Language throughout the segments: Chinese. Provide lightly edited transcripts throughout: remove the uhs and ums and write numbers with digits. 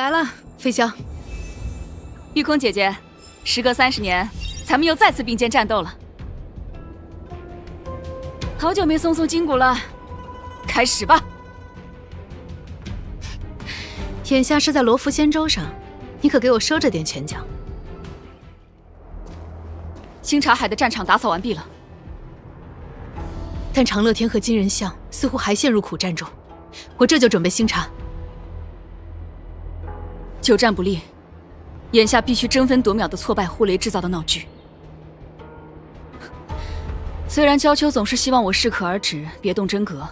来了，飞翔。玉空姐姐，时隔30年，咱们又再次并肩战斗了。好久没松松筋骨了，开始吧。眼下是在罗浮仙舟上，你可给我收着点拳脚。星茶海的战场打扫完毕了，但长乐天和金人巷似乎还陷入苦战中，我这就准备星茶。 久战不利，眼下必须争分夺秒地挫败呼雷制造的闹剧。虽然焦秋总是希望我适可而止，别动真格，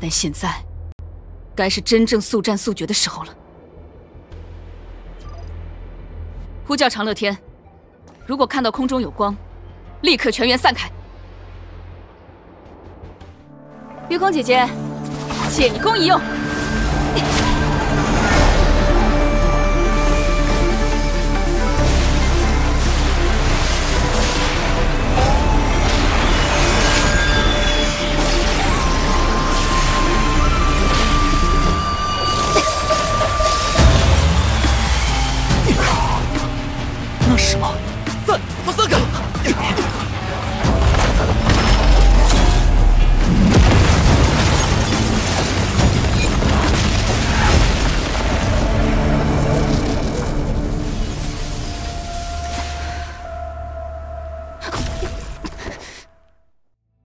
但现在该是真正速战速决的时候了。呼叫长乐天，如果看到空中有光，立刻全员散开。月光姐姐，借你弓一用。